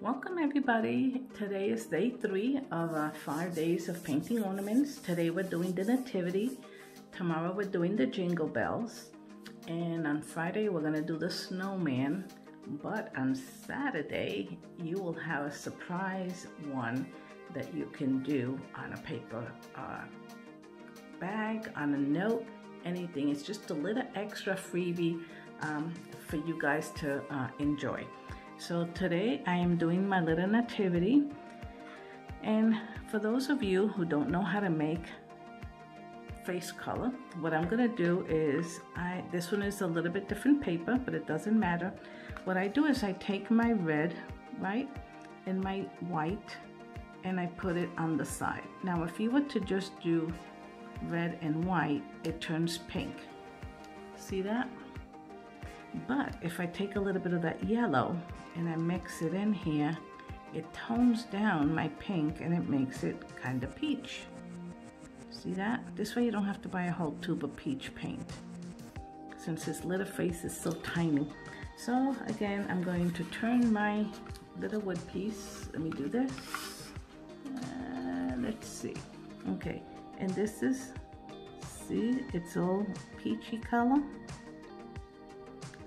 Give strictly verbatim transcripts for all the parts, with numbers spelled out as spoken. Welcome everybody. Today is day three of our five days of painting ornaments. Today we're doing the nativity. Tomorrow we're doing the jingle bells. And on Friday we're going to do the snowman. But on Saturday you will have a surprise one that you can do on a paper uh, bag, on a note, anything. It's just a little extra freebie um, for you guys to uh, enjoy. So today I am doing my little nativity, and for those of you who don't know how to make face color, what I'm gonna do is I this one is a little bit different paper, but it doesn't matter. What I do is I take my red, right, and my white, and I put it on the side. Now if you were to just do red and white, it turns pink. See that? But if I take a little bit of that yellow and I mix it in here, it tones down my pink and it makes it kind of peach. See that? This way you don't have to buy a whole tube of peach paint, since this little face is so tiny. So again, I'm going to turn my little wood piece. Let me do this. Uh, let's see. Okay, and this is, see, it's all peachy color.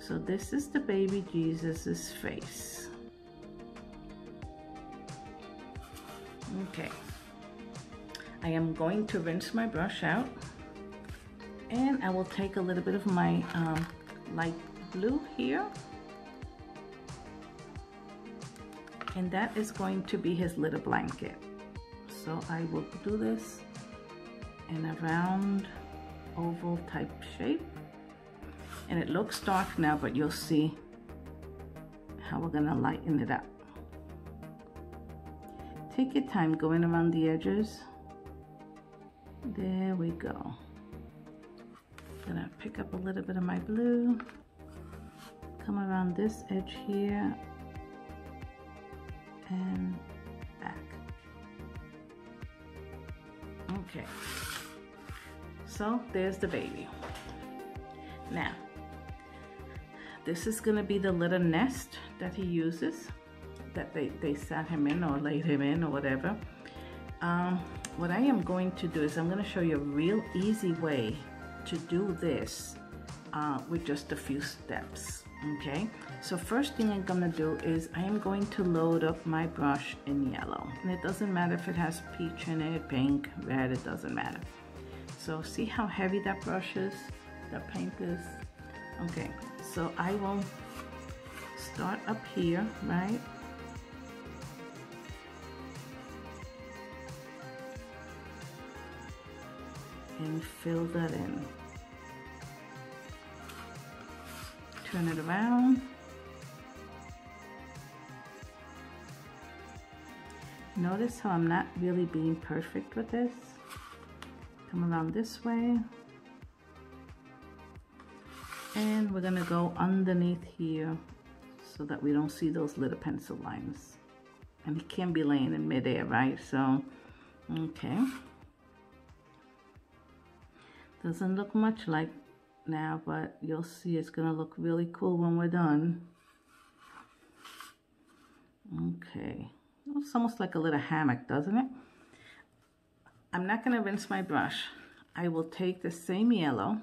So this is the baby Jesus's face. Okay. I am going to rinse my brush out, and I will take a little bit of my um, light blue here, and that is going to be his little blanket. So I will do this in a round oval type shape. And it looks dark now, but you'll see how we're gonna lighten it up. Take your time going around the edges. There we go. Gonna pick up a little bit of my blue, come around this edge here, and back. Okay, so there's the baby. Now, this is gonna be the little nest that he uses, that they, they sat him in or laid him in or whatever. Um, what I am going to do is I'm gonna show you a real easy way to do this uh, with just a few steps, okay? So first thing I'm gonna do is I am going to load up my brush in yellow. And it doesn't matter if it has peach in it, pink, red, it doesn't matter. So see how heavy that brush is, that paint is? Okay, so I will start up here, right? And fill that in. Turn it around. Notice how I'm not really being perfect with this. Come around this way. And we're gonna go underneath here so that we don't see those little pencil lines. And it can be laying in midair, right? So, okay. Doesn't look much like now, but you'll see it's gonna look really cool when we're done. Okay. It's almost like a little hammock, doesn't it? I'm not gonna rinse my brush. I will take the same yellow,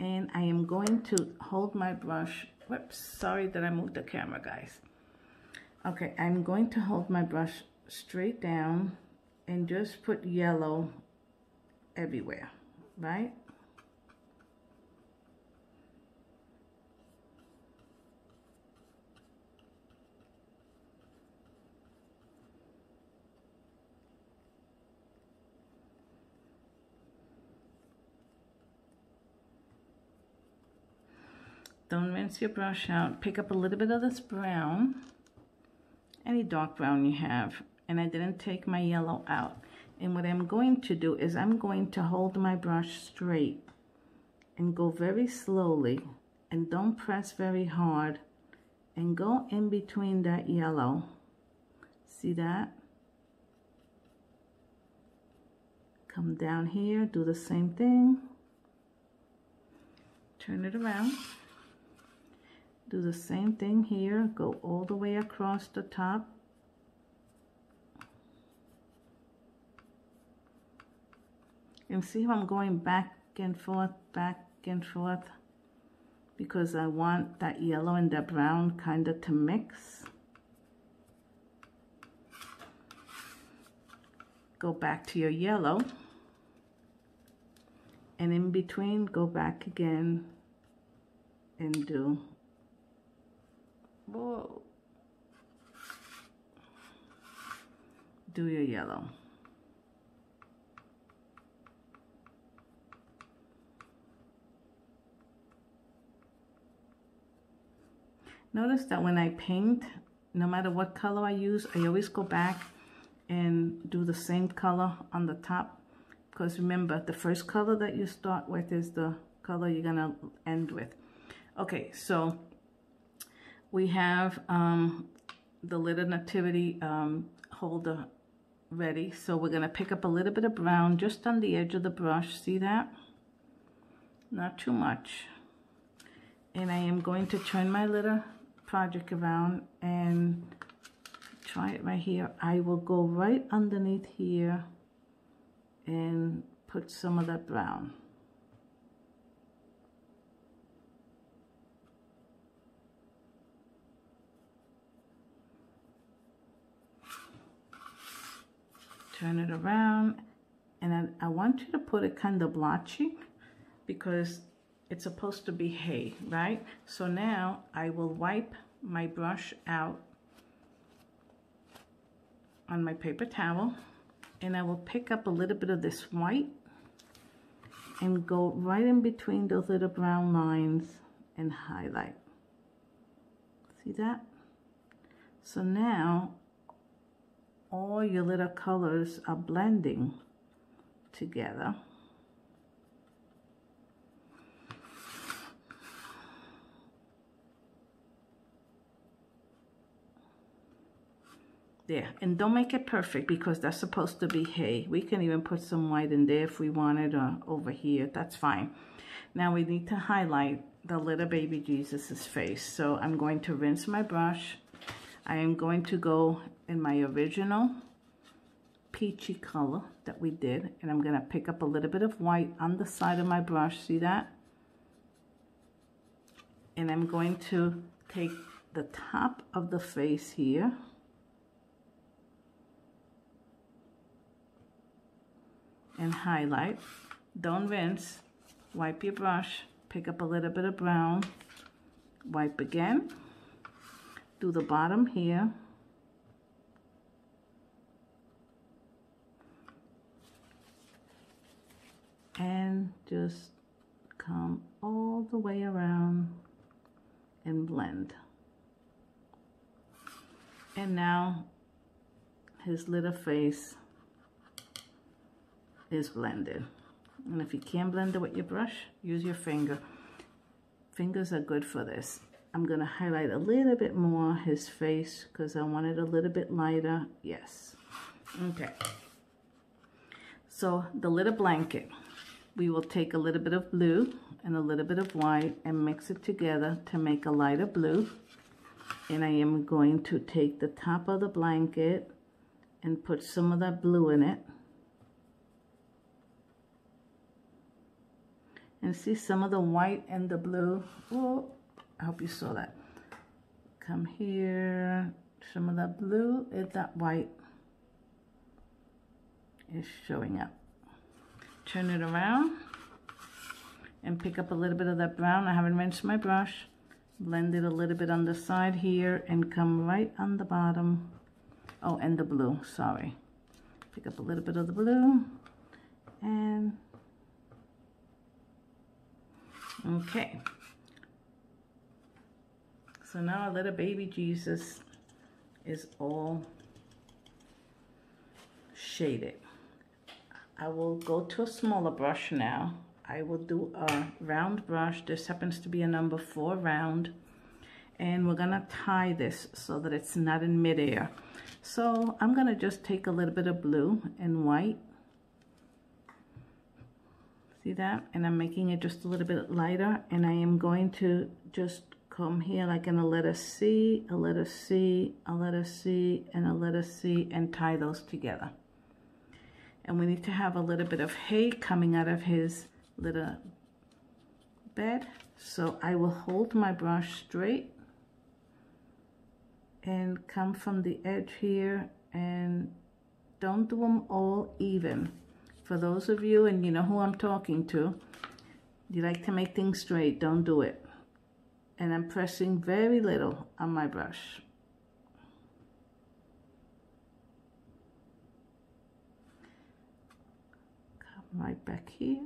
and I am going to hold my brush. Whoops, sorry that I moved the camera, guys. Okay, I'm going to hold my brush straight down and just put yellow everywhere, right? Don't rinse your brush out. Pick up a little bit of this brown, any dark brown you have, and I didn't take my yellow out. And what I'm going to do is I'm going to hold my brush straight and go very slowly, and don't press very hard, and go in between that yellow. See that? Come down here, do the same thing, turn it around. do the same thing here, go all the way across the top. And see how I'm going back and forth, back and forth, because I want that yellow and that brown kind of to mix. Go back to your yellow, and in between go back again and do, whoa, do your yellow. Notice that when I paint, no matter what color I use, I always go back and do the same color on the top, because remember, the first color that you start with is the color you're gonna end with. Okay, so we have um, the little nativity um, holder ready. So we're gonna pick up a little bit of brown just on the edge of the brush. See that? Not too much. And I am going to turn my little project around and try it right here. I will go right underneath here and put some of that brown. Turn it around, and I, I want you to put it kind of blotchy, because it's supposed to be hay, right? So now I will wipe my brush out on my paper towel, and I will pick up a little bit of this white and go right in between those little brown lines and highlight. See that? So now all your little colors are blending together. There, and don't make it perfect, because that's supposed to be hay. We can even put some white in there if we wanted, or over here, that's fine. Now we need to highlight the little baby Jesus's face. So I'm going to rinse my brush. I am going to go in my original peachy color that we did, and I'm gonna pick up a little bit of white on the side of my brush, see that? And I'm going to take the top of the face here, and highlight. Don't rinse, wipe your brush, pick up a little bit of brown, wipe again, do the bottom here, and just come all the way around and blend. And now his little face is blended. And if you can't blend it with your brush, use your finger. Fingers are good for this. I'm gonna highlight a little bit more his face, because I want it a little bit lighter. Yes. Okay. So the little blanket, we will take a little bit of blue and a little bit of white and mix it together to make a lighter blue. And I am going to take the top of the blanket and put some of that blue in it. And see some of the white and the blue. Oh, I hope you saw that. Come here. Some of that blue and that white is showing up. Turn it around and pick up a little bit of that brown. I haven't rinsed my brush. Blend it a little bit on the side here and come right on the bottom. Oh, and the blue, sorry. Pick up a little bit of the blue and... Okay, so now our little baby Jesus is all shaded. I will go to a smaller brush now. I will do a round brush. This happens to be a number four round. And we're gonna tie this so that it's not in midair. So I'm gonna just take a little bit of blue and white. See that? And I'm making it just a little bit lighter, and I am going to just come here like in a letter C, a letter C, a letter C, and a letter C, and tie those together. And we need to have a little bit of hay coming out of his little bed. So I will hold my brush straight and come from the edge here, and don't do them all even. For those of you, and you know who I'm talking to, you like to make things straight, don't do it. And I'm pressing very little on my brush. Come right back here.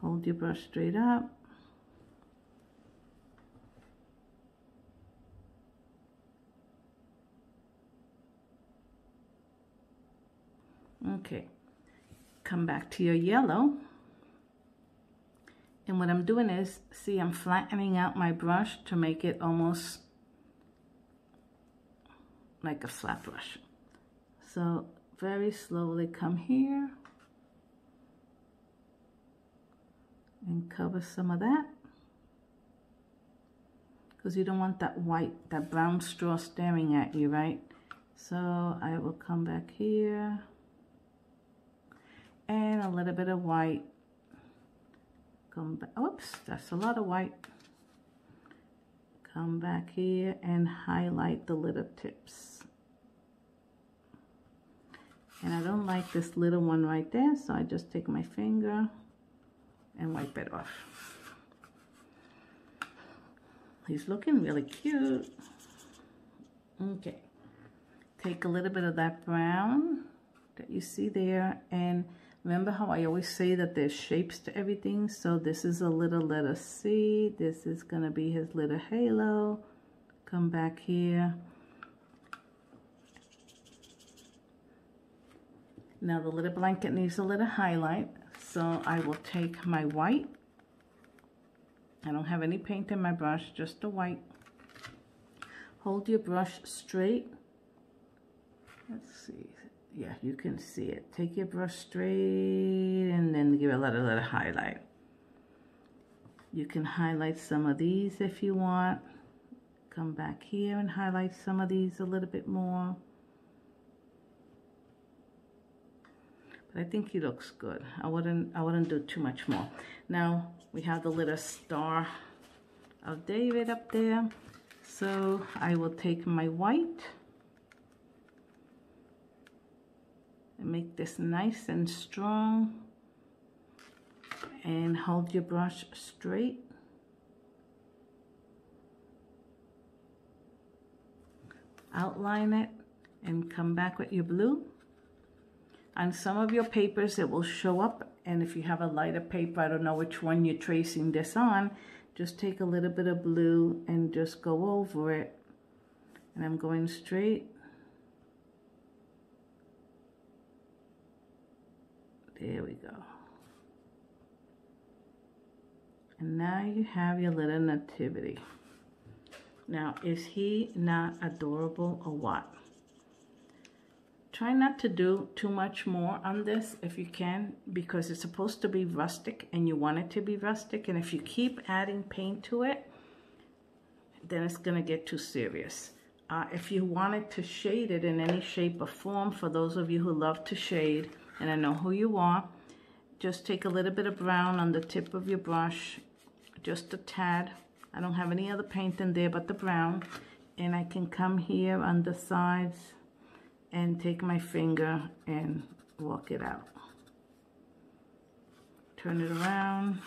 Hold your brush straight up. Okay, come back to your yellow. And what I'm doing is, see, I'm flattening out my brush to make it almost like a flat brush. So very slowly come here and cover some of that, because you don't want that white, that brown straw staring at you, right? So I will come back here. And a little bit of white. Come back. Oops, that's a lot of white. Come back here and highlight the little tips. And I don't like this little one right there, so I just take my finger and wipe it off. He's looking really cute. Okay. Take a little bit of that brown that you see there, and remember how I always say that there's shapes to everything? So this is a little letter C. This is going to be his little halo. Come back here. Now the little blanket needs a little highlight. So I will take my white. I don't have any paint in my brush, just the white. Hold your brush straight. Let's see. Yeah, you can see it. Take your brush straight and then give a little, little highlight. You can highlight some of these if you want. Come back here and highlight some of these a little bit more. But I think he looks good. I wouldn't, I wouldn't do too much more. Now we have the little star of David up there. So I will take my white. Make this nice and strong and hold your brush straight. Outline it and come back with your blue. On some of your papers it will show up, and if you have a lighter paper, I don't know which one you're tracing this on, just take a little bit of blue and just go over it. And I'm going straight. There we go. And now you have your little nativity. Now, is he not adorable or what? Try not to do too much more on this if you can, because it's supposed to be rustic and you want it to be rustic. And if you keep adding paint to it, then it's going to get too serious. Uh, if you wanted to shade it in any shape or form, for those of you who love to shade, and I know who you are, just take a little bit of brown on the tip of your brush, just a tad. I don't have any other paint in there but the brown. And I can come here on the sides and take my finger and walk it out. Turn it around.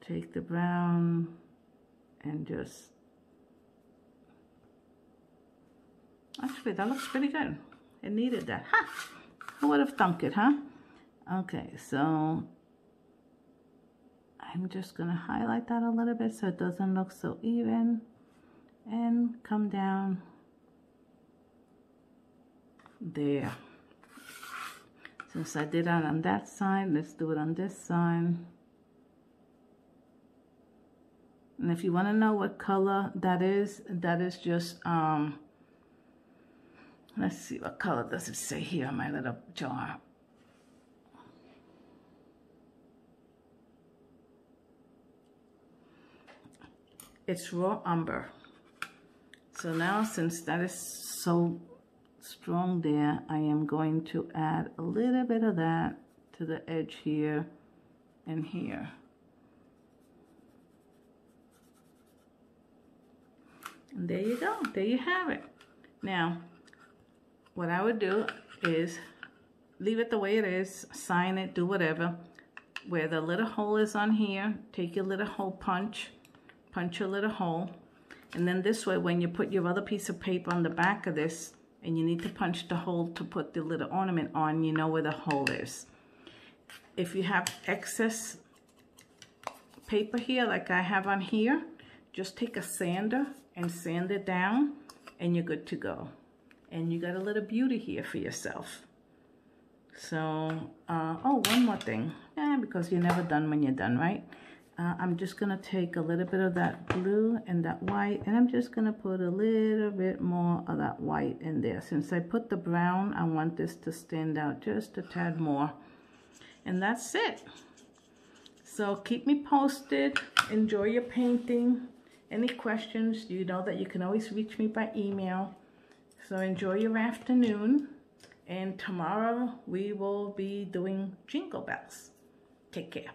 Take the brown and just... Actually, that looks pretty good. It needed that. Ha! Who would have thunk it, huh? Okay, so I'm just going to highlight that a little bit so it doesn't look so even. And come down. There. Since I did it on that side, let's do it on this side. And if you want to know what color that is, that is just... um. Let's see, what color does it say here on my little jar? it's raw umber. So now, since that is so strong there, I am going to add a little bit of that to the edge here and here. And there you go, there you have it. Now, what I would do is leave it the way it is, sign it, do whatever. Where the little hole is on here, take your little hole punch, punch your little hole, and then this way when you put your other piece of paper on the back of this and you need to punch the hole to put the little ornament on, you know where the hole is. If you have excess paper here, like I have on here, just take a sander and sand it down and you're good to go. And you got a little beauty here for yourself. So, uh, oh, one more thing, eh, because you're never done when you're done, right? Uh, I'm just going to take a little bit of that blue and that white, and I'm just going to put a little bit more of that white in there. Since I put the brown, I want this to stand out just a tad more. And that's it. So keep me posted. Enjoy your painting. Any questions, you know that you can always reach me by email. So enjoy your afternoon. And tomorrow we will be doing Jingle Bells. Take care.